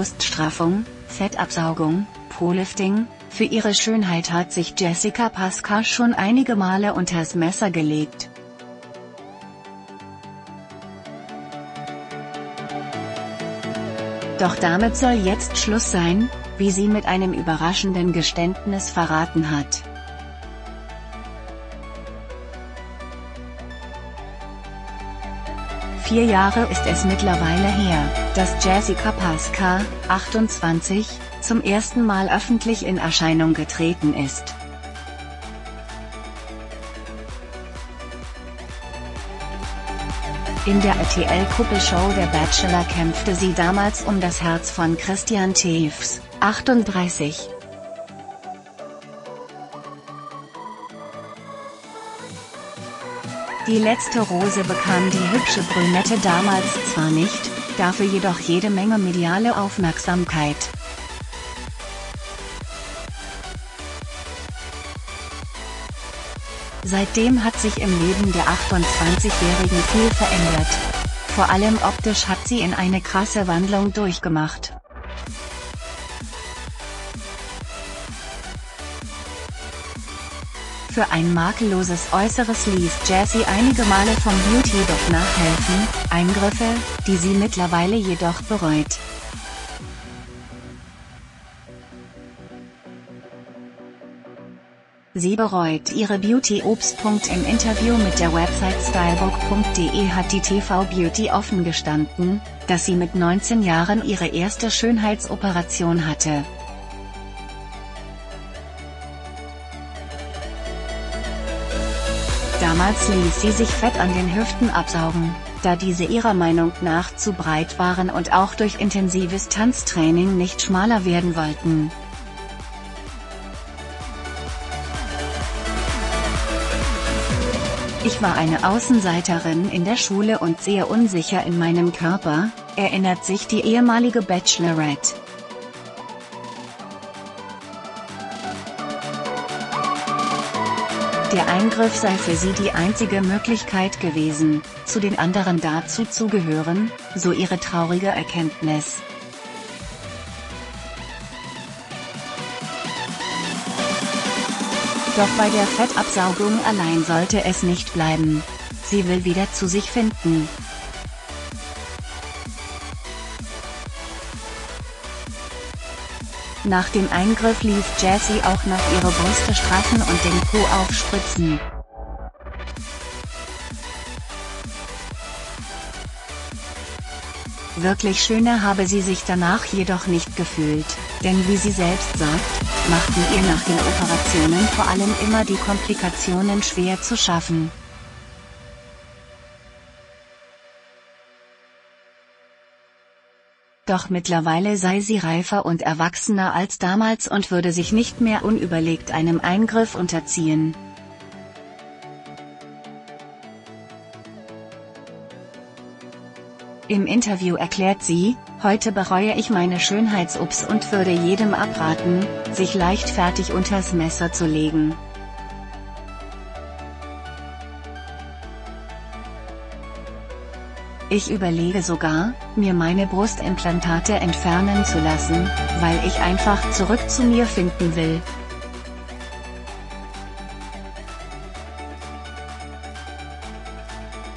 Bruststraffung, Fettabsaugung, Po-Lifting. Für ihre Schönheit hat sich Jessica Paszka schon einige Male unters Messer gelegt. Doch damit soll jetzt Schluss sein, wie sie mit einem überraschenden Geständnis verraten hat. Vier Jahre ist es mittlerweile her, dass Jessica Paszka, 28, zum ersten Mal öffentlich in Erscheinung getreten ist. In der RTL-Kuppelshow Der Bachelor kämpfte sie damals um das Herz von Christian Tiefs, 38. Die letzte Rose bekam die hübsche Brünette damals zwar nicht, dafür jedoch jede Menge mediale Aufmerksamkeit. Seitdem hat sich im Leben der 28-Jährigen viel verändert. Vor allem optisch hat sie eine krasse Wandlung durchgemacht. Für ein makelloses Äußeres ließ Jessie einige Male vom Beauty-Doc nachhelfen, Eingriffe, die sie mittlerweile jedoch bereut. Sie bereut ihre Beauty-Ops. Im Interview mit der Website Stylebook.de hat die TV-Beauty offen gestanden, dass sie mit 19 Jahren ihre erste Schönheitsoperation hatte. Damals ließ sie sich Fett an den Hüften absaugen, da diese ihrer Meinung nach zu breit waren und auch durch intensives Tanztraining nicht schmaler werden wollten. Ich war eine Außenseiterin in der Schule und sehr unsicher in meinem Körper, erinnert sich die ehemalige Bachelorette. Der Eingriff sei für sie die einzige Möglichkeit gewesen, zu den anderen dazu zu gehören, so ihre traurige Erkenntnis. Doch bei der Fettabsaugung allein sollte es nicht bleiben. Sie will wieder zu sich finden. Nach dem Eingriff ließ Jessie auch noch ihre Brüste straffen und den Po aufspritzen. Wirklich schöner habe sie sich danach jedoch nicht gefühlt, denn wie sie selbst sagt, machten ihr nach den Operationen vor allem immer die Komplikationen schwer zu schaffen. Doch mittlerweile sei sie reifer und erwachsener als damals und würde sich nicht mehr unüberlegt einem Eingriff unterziehen. Im Interview erklärt sie: Heute bereue ich meine Schönheits-Ups und würde jedem abraten, sich leichtfertig unters Messer zu legen. Ich überlege sogar, mir meine Brustimplantate entfernen zu lassen, weil ich einfach zurück zu mir finden will.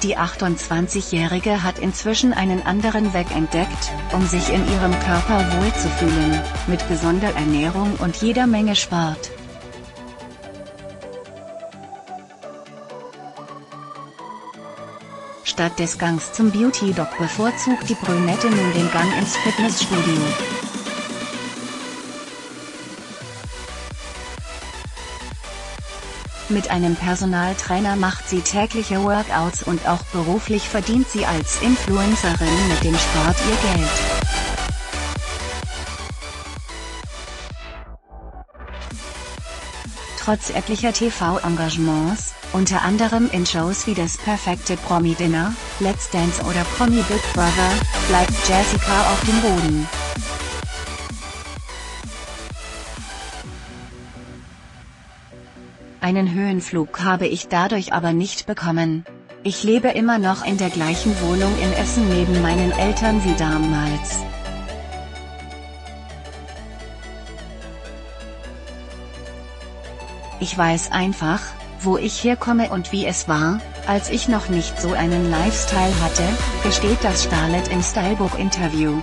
Die 28-Jährige hat inzwischen einen anderen Weg entdeckt, um sich in ihrem Körper wohlzufühlen, mit gesunder Ernährung und jeder Menge Sport. Statt des Gangs zum Beauty-Doc bevorzugt die Brünette nun den Gang ins Fitnessstudio. Mit einem Personaltrainer macht sie tägliche Workouts und auch beruflich verdient sie als Influencerin mit dem Sport ihr Geld. Trotz etlicher TV-Engagements, unter anderem in Shows wie Das perfekte Promi Dinner, Let's Dance oder Promi Big Brother, bleibt Jessica auf dem Boden. Einen Höhenflug habe ich dadurch aber nicht bekommen. Ich lebe immer noch in der gleichen Wohnung in Essen neben meinen Eltern wie damals. Ich weiß einfach, wo ich herkomme und wie es war, als ich noch nicht so einen Lifestyle hatte, gesteht das Starlet im Stylebook-Interview.